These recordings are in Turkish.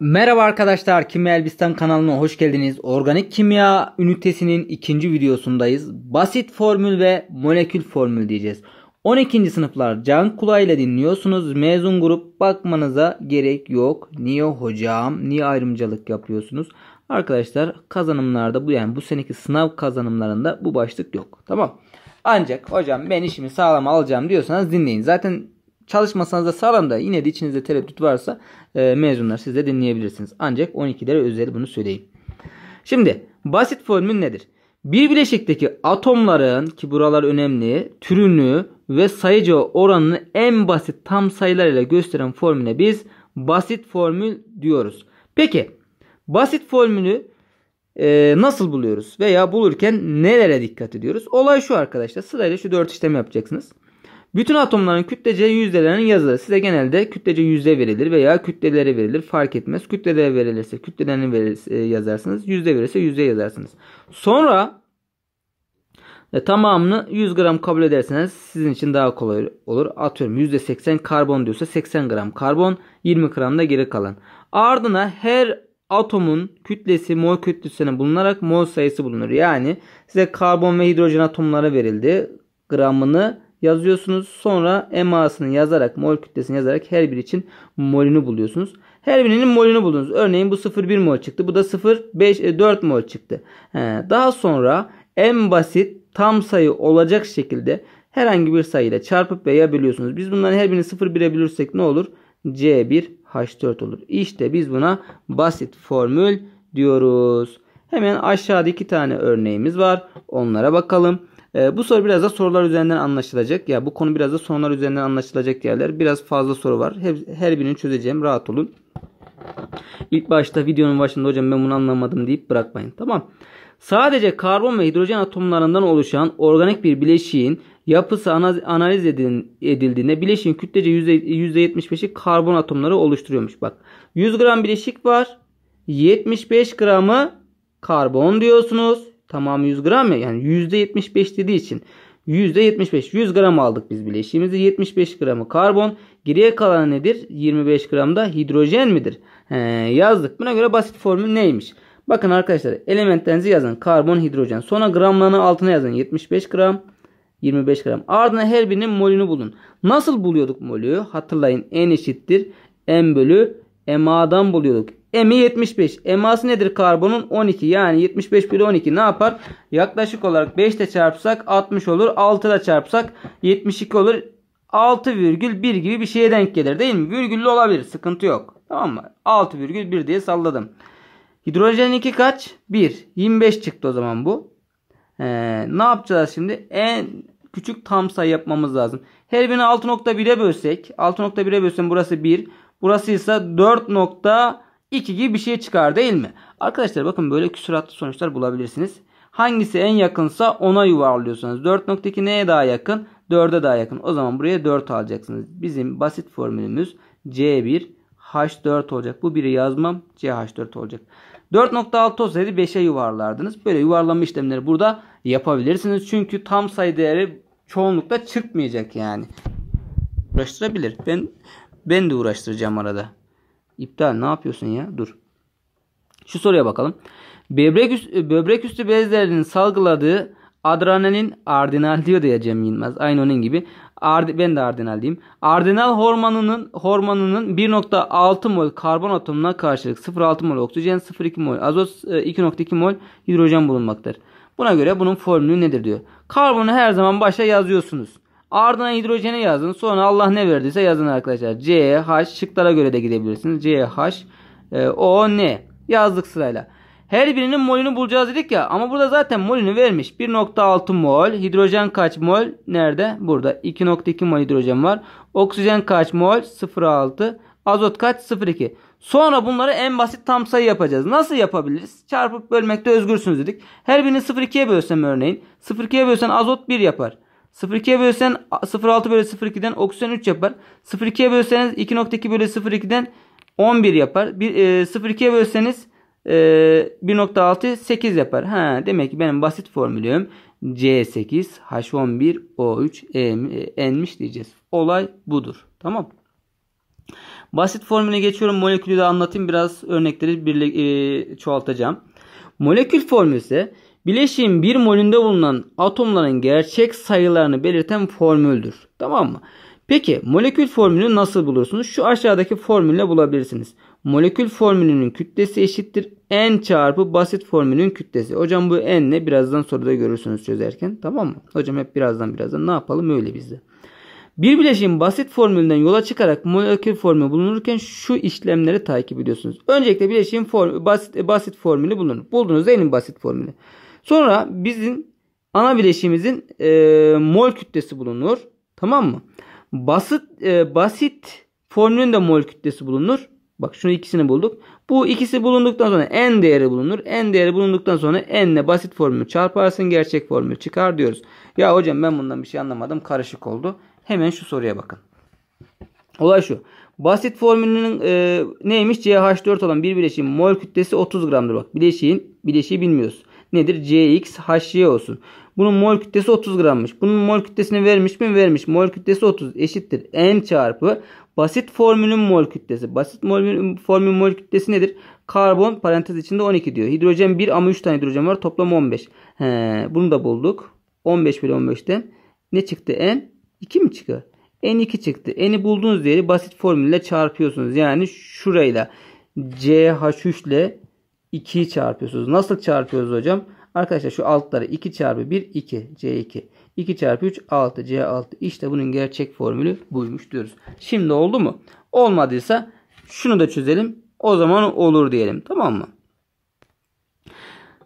Merhaba arkadaşlar, Kimya Elbistan kanalına hoş geldiniz. Organik Kimya Ünitesinin ikinci videosundayız. Basit formül ve molekül formül diyeceğiz. 12. sınıflar can kulağıyla dinliyorsunuz. Mezun grup, bakmanıza gerek yok. Niye hocam? Niye ayrımcılık yapıyorsunuz? Arkadaşlar kazanımlarda bu seneki sınav kazanımlarında bu başlık yok. Tamam. Ancak hocam ben işimi sağlam alacağım diyorsanız dinleyin. Zaten çalışmasanız da sağlam, da yine de içinizde tereddüt varsa mezunlar siz de dinleyebilirsiniz. Ancak 12'lere özel bunu söyleyeyim. Şimdi basit formül nedir? Bir bileşikteki atomların, ki buralar önemli, türünü ve sayıca oranını en basit tam sayılar ile gösteren formüle biz basit formül diyoruz. Peki basit formülü nasıl buluyoruz veya bulurken nelere dikkat ediyoruz? Olay şu arkadaşlar, sırayla şu 4 işlemi yapacaksınız. Bütün atomların kütlece yüzdelerinin yazılır. Size genelde kütlece yüzde verilir veya kütleleri verilir. Fark etmez. Kütlelere verilirse kütlelerini yazarsınız. Yüzde verirse yüzde yazarsınız. Sonra tamamını 100 gram kabul ederseniz sizin için daha kolay olur. Atıyorum %80 karbon diyorsa 80 gram karbon, 20 gram da geri kalan. Ardına her atomun kütlesi mol kütlesine bulunarak mol sayısı bulunur. Yani size karbon ve hidrojen atomları verildi. Gramını yazıyorsunuz. Sonra MA'sını yazarak, mol kütlesini yazarak her biri için molünü buluyorsunuz. Her birinin molünü buldunuz. Örneğin bu 0,1 mol çıktı. Bu da 0,4 mol çıktı. Daha sonra en basit tam sayı olacak şekilde herhangi bir sayıyla çarpıp veya bölüyorsunuz. Biz bunların her birini 0,1'e bölürsek ne olur? C1H4 olur. İşte biz buna basit formül diyoruz. Hemen aşağıda 2 tane örneğimiz var. Onlara bakalım. Bu soru biraz da sorular üzerinden anlaşılacak. Ya bu konu biraz da sorular üzerinden anlaşılacak yerler. Biraz fazla soru var. Her birini çözeceğim. Rahat olun. İlk başta videonun başında hocam ben bunu anlamadım deyip bırakmayın. Tamam. Sadece karbon ve hidrojen atomlarından oluşan organik bir bileşiğin yapısı analiz edildiğinde bileşiğin kütlece %75'i karbon atomları oluşturuyormuş. Bak 100 gram bileşik var. 75 gramı karbon diyorsunuz. Tamam 100 gram ya, yani %75 dediği için %75, 100 gram aldık biz bileşiğimizi, 75 gramı karbon, geriye kalan nedir? 25 gram da hidrojen midir? Yazdık. Buna göre basit formül neymiş? Bakın arkadaşlar, elementlerinizi yazın, karbon, hidrojen, sonra gramlarını altına yazın, 75 gram, 25 gram, ardından her birinin molünü bulun. Nasıl buluyorduk molü? Hatırlayın, N eşittir M bölü MA'dan buluyorduk. M'i 75. MA'sı nedir karbonun? 12. Yani 75 bölü 12 ne yapar? Yaklaşık olarak 5 ile çarpsak 60 olur. 6 ile çarpsak 72 olur. 6,1 gibi bir şeye denk gelir değil mi? Virgüllü olabilir. Sıkıntı yok. Tamam mı? 6,1 diye salladım. Hidrojen 2 kaç? 1. 25 çıktı o zaman bu. Ne yapacağız şimdi? En küçük tam sayı yapmamız lazım. Her birini 6,1'e bölsek. 6,1'e bölsem burası 1. Burası ise 4,2 gibi bir şey çıkar değil mi? Arkadaşlar bakın, böyle küsuratlı sonuçlar bulabilirsiniz. Hangisi en yakınsa ona yuvarlıyorsunuz. 4,2 neye daha yakın? 4'e daha yakın. O zaman buraya 4 alacaksınız. Bizim basit formülümüz C1H4 olacak. Bu 1'i yazmam, CH4 olacak. 4,6 olsaydı 5'e yuvarlardınız. Böyle yuvarlama işlemleri burada yapabilirsiniz. Çünkü tam sayı değeri çoğunlukla çıkmayacak yani. Uğraştırabilir. Ben de uğraştıracağım arada. İptal, ne yapıyorsun ya? Dur. Şu soruya bakalım. Böbrek üstü bezlerinin salgıladığı adrenalin, ardinal diyor ya Cem Yılmaz. Aynı onun gibi. Ben de ardinal diyeyim. Ardinal hormonunun 1,6 mol karbon atomuna karşılık 0,6 mol oksijen, 0,2 mol azot, 2,2 mol hidrojen bulunmaktadır. Buna göre bunun formülü nedir diyor. Karbonu her zaman başa yazıyorsunuz. Ardına hidrojeni yazın. Sonra Allah ne verdiyse yazın arkadaşlar. CH, şıklara göre de gidebilirsiniz. CH, ON yazdık sırayla. Her birinin molünü bulacağız dedik ya. Ama burada zaten molünü vermiş. 1,6 mol. Hidrojen kaç mol? Nerede? Burada. 2,2 mol hidrojen var. Oksijen kaç mol? 0,6. Azot kaç? 0,2. Sonra bunları en basit tam sayı yapacağız. Nasıl yapabiliriz? Çarpıp bölmekte özgürsünüz dedik. Her birini 0,2'ye bölsem örneğin. 0,2'ye bölsen azot 1 yapar. 0,2'ye bölsen 0,6 bölü 0,2'den oksijen 3 yapar. 0,2'ye bölseniz 2,2 bölü 0,2'den 11 yapar. 0,2'ye bölseniz 1,6 8 yapar. Demek ki benim basit formülüm C8H11O3N'miş diyeceğiz. Olay budur. Tamam. Basit formülüne geçiyorum. Molekülü de anlatayım. Biraz örnekleri çoğaltacağım. Molekül formülü ise bileşiğin bir molünde bulunan atomların gerçek sayılarını belirten formüldür. Tamam mı? Peki molekül formülünü nasıl bulursunuz? Şu aşağıdaki formülle bulabilirsiniz. Molekül formülünün kütlesi eşittir n çarpı basit formülün kütlesi. Hocam bu n ne? Birazdan soruda görürsünüz çözerken. Tamam mı? Hocam hep birazdan ne yapalım öyle bizde. Bir bileşiğin basit formülünden yola çıkarak molekül formülü bulunurken şu işlemleri takip ediyorsunuz. Öncelikle bileşiğin basit formülü bulunur. Buldunuz en basit formülü. Sonra bizim ana bileşiğimizin mol kütlesi bulunur. Tamam mı? Basit formülün de mol kütlesi bulunur. Bak şunu ikisini bulduk. Bu ikisi bulunduktan sonra n değeri bulunur. N değeri bulunduktan sonra n ile basit formülü çarparsın. Gerçek formül çıkar diyoruz. Ya hocam ben bundan bir şey anlamadım. Karışık oldu. Hemen şu soruya bakın. Olay şu. Basit formülünün neymiş? CH4 olan bir bileşiğin mol kütlesi 30 gramdır. Bak bileşiği bilmiyoruz. Nedir? CX HY olsun. Bunun mol kütlesi 30 grammış. Bunun mol kütlesini vermiş mi? Vermiş. Mol kütlesi 30 eşittir n çarpı basit formülün mol kütlesi. Basit formülün mol kütlesi nedir? Karbon parantez içinde 12 diyor. Hidrojen 1 ama 3 tane hidrojen var. Toplam 15. Bunu da bulduk. 15 bölü 15'ten ne çıktı? N 2 mi çıkıyor? N2 çıktı. N'i bulduğunuz değeri basit formülle çarpıyorsunuz. Yani şurayla CH3 ile 2'yi çarpıyorsunuz. Nasıl çarpıyoruz hocam? Arkadaşlar şu altları 2 çarpı 1 2 C2. 2 çarpı 3 6 C6. İşte bunun gerçek formülü buymuş diyoruz. Şimdi oldu mu? Olmadıysa şunu da çözelim. O zaman olur diyelim. Tamam mı?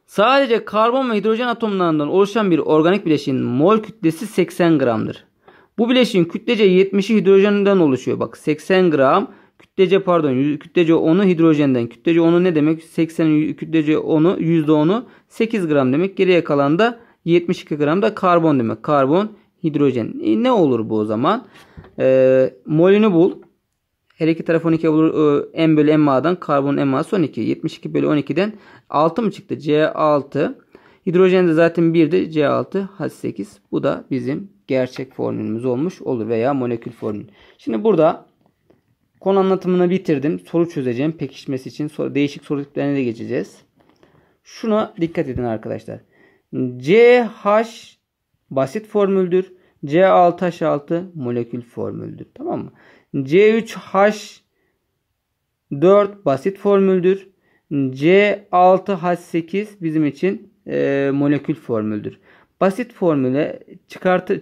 Sadece karbon ve hidrojen atomlarından oluşan bir organik bileşiğin mol kütlesi 80 gramdır. Bu bileşiğin kütlece 70'i hidrojenden oluşuyor. Bak 80 gram. Kütlece 10'u hidrojenden. Kütlece 10'u ne demek? 80'in kütlece 10'u %10'u 8 gram demek. Geriye kalan da 72 gram da karbon demek. Karbon, hidrojen. Ne olur bu o zaman? Molünü bul. Her iki tarafı 12 bulur. M bölü MA'dan karbon MA'sı 12. 72 bölü 12'den 6 mı çıktı? C6. Hidrojen de zaten 1'di. C6 H8. Bu da bizim gerçek formülümüz olmuş olur veya molekül formülü. Şimdi burada konu anlatımını bitirdim. Soru çözeceğim. Pekişmesi için değişik soru tiplerine de geçeceğiz. Şuna dikkat edin arkadaşlar. CH basit formüldür. C6H6 molekül formüldür. Tamam mı? C3H4 basit formüldür. C6H8 bizim için molekül formüldür. Basit formüle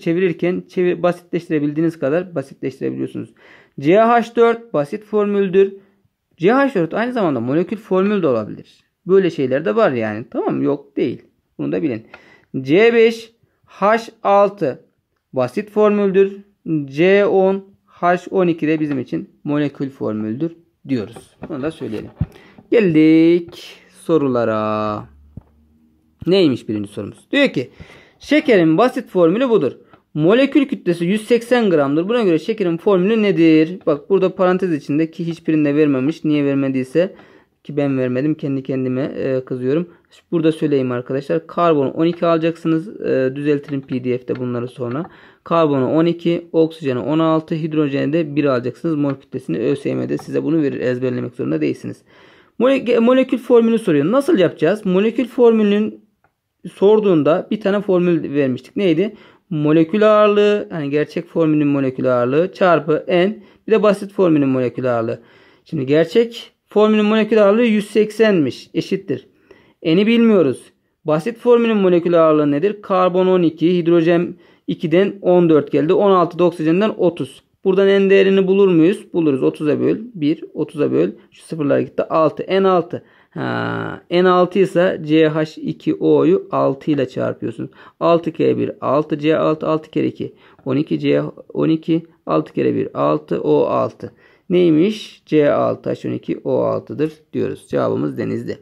çevirirken basitleştirebildiğiniz kadar basitleştirebiliyorsunuz. CH4 basit formüldür. CH4 aynı zamanda molekül formül de olabilir. Böyle şeyler de var yani. Tamam mı? Yok değil. Bunu da bilin. C5H6 basit formüldür. C10H12 de bizim için molekül formüldür diyoruz. Bunu da söyleyelim. Geldik sorulara. Neymiş birinci sorumuz? Diyor ki şekerin basit formülü budur. Molekül kütlesi 180 gramdır. Buna göre şekerin formülü nedir? Bak burada parantez içinde ki hiçbirinde vermemiş. Niye vermediyse ki ben vermedim. Kendi kendime kızıyorum. Burada söyleyeyim arkadaşlar. Karbonu 12 alacaksınız. Düzeltirim PDF'de bunları sonra. Karbonu 12, oksijeni 16, hidrojeni de 1 alacaksınız. Mol kütlesini ÖSYM'de size bunu verir. Ezberlemek zorunda değilsiniz. Molekül formülü soruyor. Nasıl yapacağız? Molekül formülünün sorduğunda bir tane formül vermiştik. Neydi? Molekül ağırlığı, yani gerçek formülün molekül ağırlığı çarpı n, bir de basit formülün molekül ağırlığı. Şimdi gerçek formülün molekül ağırlığı 180'miş, eşittir. N'i bilmiyoruz. Basit formülün molekül ağırlığı nedir? Karbon 12, hidrojen 2'den 14 geldi. 16 da oksijenden 30. Buradan n değerini bulur muyuz? Buluruz. 30'a böl 1, 30'a böl. Şu sıfırlar gitti. 6, n6. N6 ise CH2O'yu 6 ile çarpıyorsunuz. 6 kere 1 6 C6 6 kere 2 12 C12 6 kere 1 6 O6. Neymiş? C6H12 O6'dır diyoruz. Cevabımız Denizli.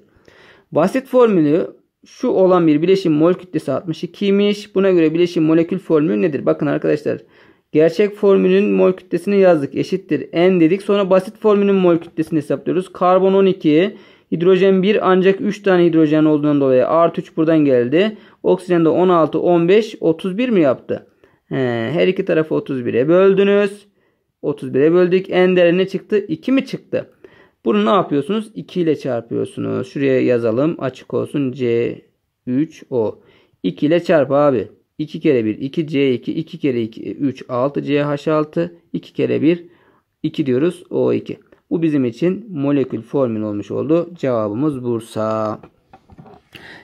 Basit formülü şu olan bir bileşim mol kütlesi 62'ymiş. Buna göre bileşim molekül formülü nedir? Bakın arkadaşlar. Gerçek formülün mol kütlesini yazdık. Eşittir N dedik. Sonra basit formülün mol kütlesini hesaplıyoruz. Karbon 12 hidrojen 1 ancak 3 tane hidrojen olduğundan dolayı artı 3 buradan geldi. Oksijen de 16, 15, 31 mi yaptı? Her iki tarafı 31'e böldünüz. 31'e böldük. En değeri ne çıktı? 2 mi çıktı? Bunu ne yapıyorsunuz? 2 ile çarpıyorsunuz. Şuraya yazalım. Açık olsun. C3O. 2 ile çarp abi. 2 kere 1 2 C2. 2 kere 2 3 6 CH6. 2 kere 1 2 diyoruz. O2. Bu bizim için molekül formülü olmuş oldu. Cevabımız Bursa.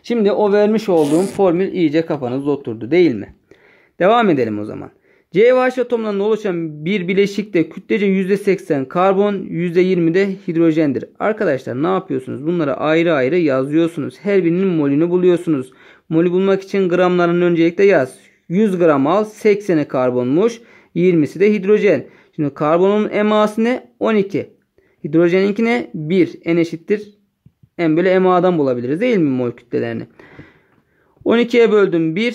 Şimdi o vermiş olduğum formül iyice kafanızda oturdu değil mi? Devam edelim o zaman. CH atomlarından oluşan bir bileşikte kütlece %80 karbon, %20 de hidrojendir. Arkadaşlar ne yapıyorsunuz? Bunları ayrı ayrı yazıyorsunuz. Her birinin molünü buluyorsunuz. Molü bulmak için gramlarını öncelikle yaz. 100 gram al. 80'i karbonmuş. 20'si de hidrojen. Şimdi karbonun MA'sı ne? 12. Hidrojeninki ne? 1. N eşittir. M bölü MA'dan bulabiliriz değil mi mol kütlelerini? 12'ye böldüm 1.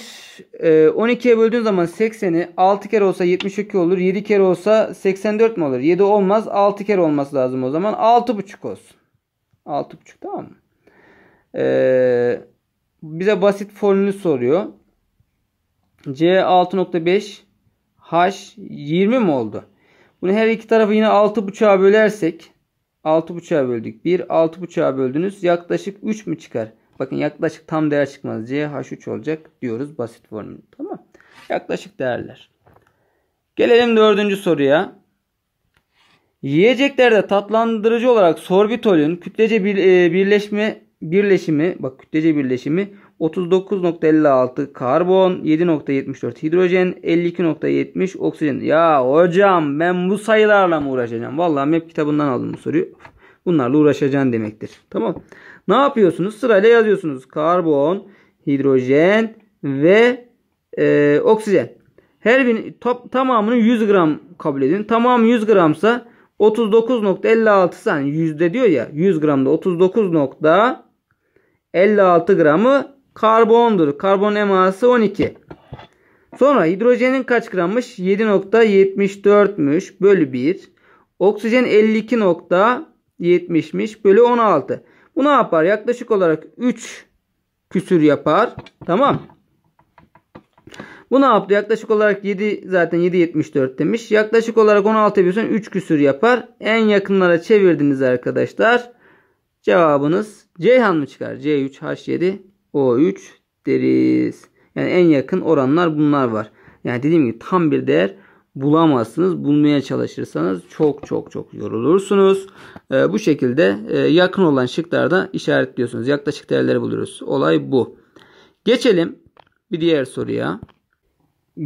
12'ye böldüğün zaman 80'i 6 kere olsa 72 olur. 7 kere olsa 84 mi olur? 7 olmaz. 6 kere olması lazım o zaman. 6,5 olsun. 6,5 tamam mı? Bize basit formülü soruyor. C 6,5 H 20 mi oldu? Bunu her iki tarafı yine 6,5'a bölersek 6,5'a böldük. 1 6,5'a böldünüz. Yaklaşık 3 mü çıkar? Bakın yaklaşık tam değer çıkmaz. C H3 olacak diyoruz basit formülü. Tamam. Yaklaşık değerler. Gelelim 4. soruya. Yiyeceklerde tatlandırıcı olarak sorbitolün kütlece birleşimi bak kütlece birleşimi 39,56 karbon, 7,74 hidrojen, 52,70 oksijen. Ya hocam ben bu sayılarla mı uğraşacağım? Vallahi MEP kitabından aldım bu soruyu. Bunlarla uğraşacaksın demektir. Tamam. Ne yapıyorsunuz? Sırayla yazıyorsunuz. Karbon, hidrojen ve oksijen. Her birinin tamamını 100 gram kabul edin. Tamam 100 gramsa 39,56 saniye yüzde diyor ya. 100 gramda 39,56 gramı karbondur. Karbon eması 12. Sonra hidrojenin kaç grammış? 7,74'müş bölü 1. Oksijen 52,70'miş bölü 16. Bu ne yapar? Yaklaşık olarak 3 küsür yapar. Tamam. Bu ne yaptı? Yaklaşık olarak 7 zaten 7,74 demiş. Yaklaşık olarak 16 yapıyorsan 3 küsür yapar. En yakınlara çevirdiniz arkadaşlar. Cevabınız Ceyhan mı çıkar? C3H7O3 deriz. Yani en yakın oranlar bunlar var. Yani dediğim gibi tam bir değer bulamazsınız. Bulmaya çalışırsanız çok yorulursunuz. Bu şekilde yakın olan şıklarda işaretliyorsunuz. Yaklaşık değerleri buluruz. Olay bu. Geçelim bir diğer soruya.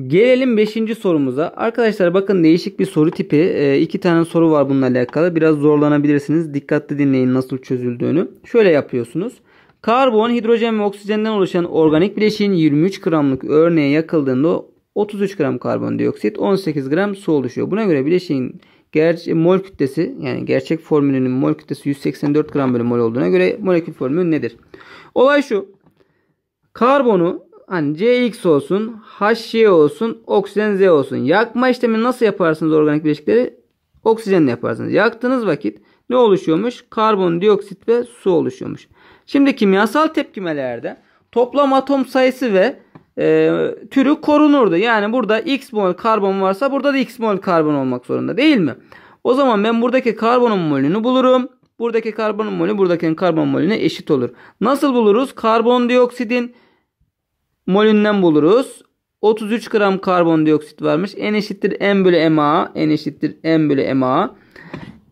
Gelelim 5. sorumuza. Arkadaşlar bakın değişik bir soru tipi. 2 tane soru var bununla alakalı. Biraz zorlanabilirsiniz. Dikkatli dinleyin nasıl çözüldüğünü. Şöyle yapıyorsunuz. Karbon, hidrojen ve oksijenden oluşan organik bileşiğin 23 gramlık örneğe yakıldığında 33 gram karbondioksit, 18 gram su oluşuyor. Buna göre bileşiğin mol kütlesi, yani gerçek formülünün mol kütlesi 184 gram bölü mol olduğuna göre molekül formülü nedir? Olay şu. Karbonu hani CX olsun, HY olsun, oksijen Z olsun. Yakma işlemini nasıl yaparsınız organik bileşikleri? Oksijenle yaparsınız. Yaktığınız vakit ne oluşuyormuş? Karbondioksit ve su oluşuyormuş. Şimdi kimyasal tepkimelerde toplam atom sayısı ve türü korunurdu. Yani burada x mol karbon varsa burada da x mol karbon olmak zorunda değil mi? O zaman ben buradaki karbonun molünü bulurum. Buradaki karbonun molü buradaki karbon molüne eşit olur. Nasıl buluruz? Karbondioksitin molünden buluruz. 33 gram karbondioksit varmış. N eşittir M bölü MA. N eşittir M bölü MA.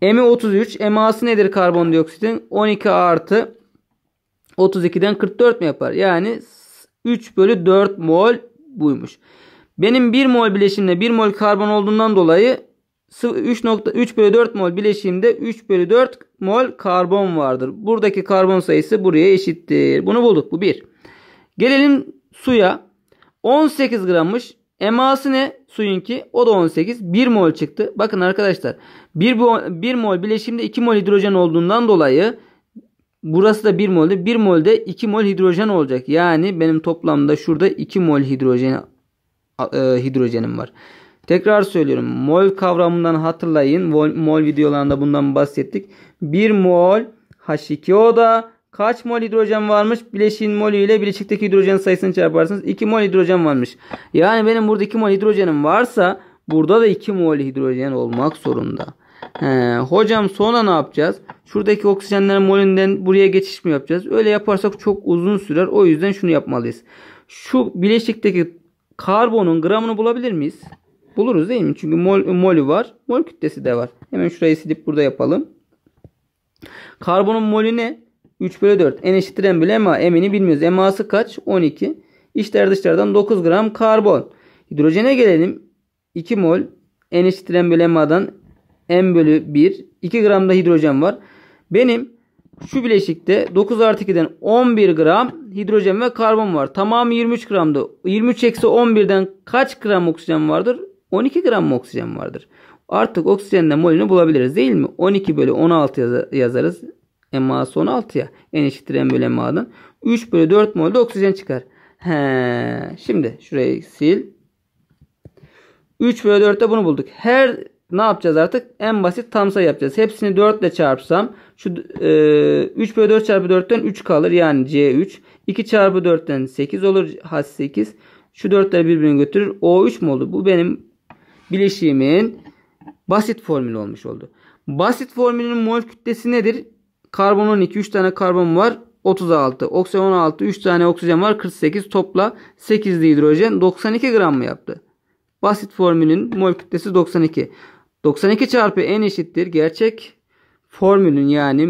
M'i 33. MA'sı nedir karbondioksitin? 12 artı 32'den 44 mi yapar? Yani 3 bölü 4 mol buymuş. Benim 1 mol bileşimde 1 mol karbon olduğundan dolayı 3 bölü 4 mol bileşimde 3 bölü 4 mol karbon vardır. Buradaki karbon sayısı buraya eşittir. Bunu bulduk. Bu 1. Gelelim suya. 18 grammış. MA'sı ne? Suyunki. O da 18. 1 mol çıktı. Bakın arkadaşlar. 1 mol bileşimde 2 mol hidrojen olduğundan dolayı burası da 1 mol'de. 1 mol'de 2 mol hidrojen olacak. Yani benim toplamda şurada 2 mol hidrojenim var. Tekrar söylüyorum. Mol kavramından hatırlayın. Mol videolarında bundan bahsettik. 1 mol H2O'da kaç mol hidrojen varmış? Bileşiğin molü ile bileşikteki hidrojen sayısını çarparsınız. 2 mol hidrojen varmış. Yani benim burada 2 mol hidrojenim varsa Burada da 2 mol hidrojen olmak zorunda. Hocam sonra ne yapacağız? Şuradaki oksijenlerin molünden buraya geçiş mi yapacağız? Öyle yaparsak çok uzun sürer. O yüzden şunu yapmalıyız. Şu bileşikteki karbonun gramını bulabilir miyiz? Buluruz değil mi? Çünkü molü var. Mol kütlesi de var. Hemen şurayı silip burada yapalım. Karbonun molü ne? 3/4. N eşittir bile MA. M'ini bilmiyoruz. MA'sı kaç? 12. İçler dışlardan 9 gram karbon. Hidrojene gelelim. 2 mol. N eşittir bile MA'dan M/1. 2 gram da hidrojen var. Benim şu bileşikte 9+2'den 11 gram hidrojen ve karbon var. Tamamı 23 gramdı. 23-11'den kaç gram oksijen vardır? 12 gram oksijen vardır. Artık oksijenden molünü bulabiliriz değil mi? 12/16 yazarız. MA'sı 16'ya. En eşittir M bölü MA'dan. 3/4 mol da oksijen çıkar. Şimdi şurayı sil. 3/4'te bunu bulduk. Her ne yapacağız artık? En basit tam sayı yapacağız. Hepsini 4 ile çarpsam şu 3/4 çarpı 4'ten 3 kalır. Yani C3. 2 çarpı 4'ten 8 olur. H8. Şu 4'ler birbirini götürür. O3 mu oldu? Bu benim bileşiğimin basit formülü olmuş oldu. Basit formülünün mol kütlesi nedir? Karbon 12. 3 tane karbon var. 36. Oksijen 16. 3 tane oksijen var. 48. Topla 8'li hidrojen. 92 gram mı yaptı? Basit formülün mol kütlesi 92. 92 çarpı N eşittir. Gerçek formülün yani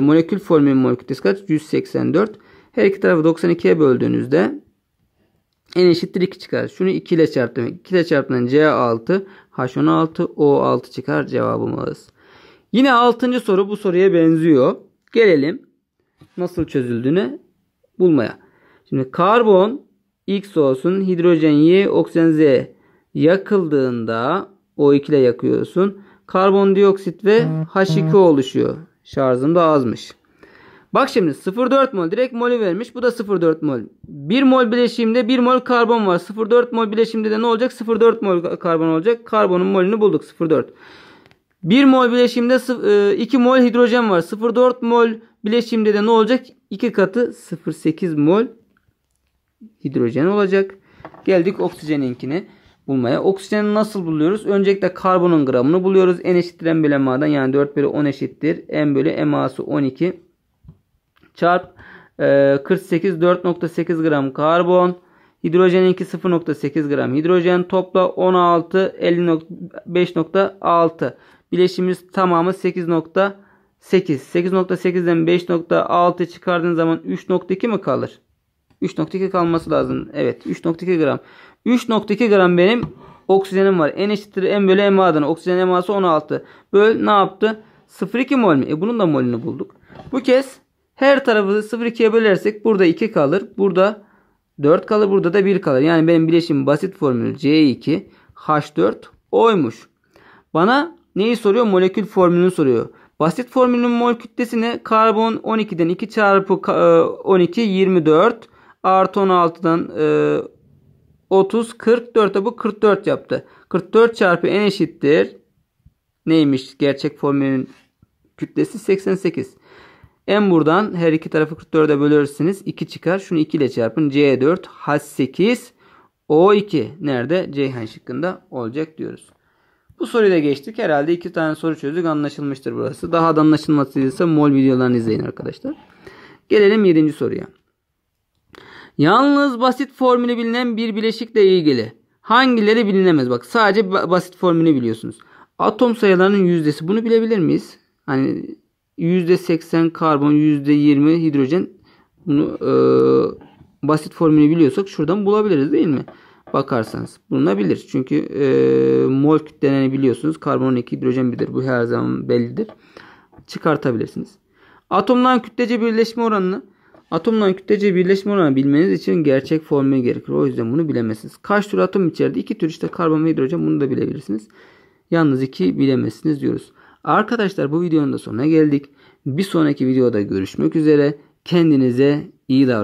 molekül formülün mol kütlesi kaç? 184. Her iki tarafı 92'ye böldüğünüzde N eşittir 2 çıkar. Şunu 2 ile çarptım. 2 ile çarptığında C6, H16, O6 çıkar cevabımız. Yine 6. soru bu soruya benziyor. Gelelim nasıl çözüldüğünü bulmaya. Şimdi karbon X olsun, hidrojen Y, oksijen Z yakıldığında O2 ile yakıyorsun. Karbondioksit ve H2 oluşuyor. Şarjım da azmış. Bak şimdi 0,4 mol direkt molü vermiş. Bu da 0,4 mol. 1 mol bileşimde 1 mol karbon var. 0,4 mol bileşimde de ne olacak? 0,4 mol karbon olacak. Karbonun molünü bulduk. 0,4. 1 mol bileşimde 2 mol hidrojen var. 0,4 mol bileşimde de ne olacak? 2 katı 0,8 mol hidrojen olacak. Geldik oksijeninkine bulmaya. Oksijeni nasıl buluyoruz? Öncelikle karbonun gramını buluyoruz. N eşittir M bölü MA'dan yani 4/10 eşittir. M bölü MA'sı 12. Çarp 48 4,8 gram karbon. Hidrojeninki 0,8 gram hidrojen. Topla 16 5,6. Bileşimimiz tamamı 8,8. 8,8'den 5,6 çıkardığın zaman 3,2 mi kalır? 3,2 kalması lazım. Evet 3,2 gram. 3,2 gram benim oksijenim var. N eşittir M bölü MA'dan. Oksijen MA'sı 16. Böyle ne yaptı? 0,2 mol mu? Bunun da molünü bulduk. Bu kez her tarafı 0,2'ye bölersek burada 2 kalır. Burada 4 kalır. Burada da 1 kalır. Yani benim bileşim basit formülü C2 H4O'ymuş. Bana neyi soruyor? Molekül formülünü soruyor. Basit formülünün mol kütlesini karbon 12'den 2 çarpı 12 24 artı 16'dan 30 44'te bu 44 yaptı. 44 çarpı N eşittir. Neymiş? Gerçek formülün kütlesi 88. En buradan her iki tarafı 44'e bölürsünüz. 2 çıkar. Şunu 2 ile çarpın. C4, H8, O2. Nerede? Ceyhan şıkkında olacak diyoruz. Bu soruyu da geçtik. Herhalde 2 tane soru çözdük. Anlaşılmıştır burası. Daha da anlaşılmasıysa mol videolarını izleyin arkadaşlar. Gelelim 7. soruya. Yalnız basit formülü bilinen bir bileşikle ilgili. Hangileri bilinemez? Bak sadece basit formülü biliyorsunuz. Atom sayılarının yüzdesi. Bunu bilebilir miyiz? Hani... %80 karbon, %20 hidrojen. Bunu basit formülü biliyorsak şuradan bulabiliriz değil mi? Bakarsanız bulunabilir. Çünkü mol kütleneni biliyorsunuz. Karbon 2, hidrojen 1'dir. Bu her zaman bellidir. Çıkartabilirsiniz. Atomların kütlece birleşme oranını bilmeniz için gerçek formülü gerekir. O yüzden bunu bilemezsiniz. Kaç tür atom içerdi? 2 tür işte karbon ve hidrojen. Bunu da bilebilirsiniz. Yalnız 2 bilemezsiniz diyoruz. Arkadaşlar bu videonun da sonuna geldik. Bir sonraki videoda görüşmek üzere. Kendinize iyi davranın.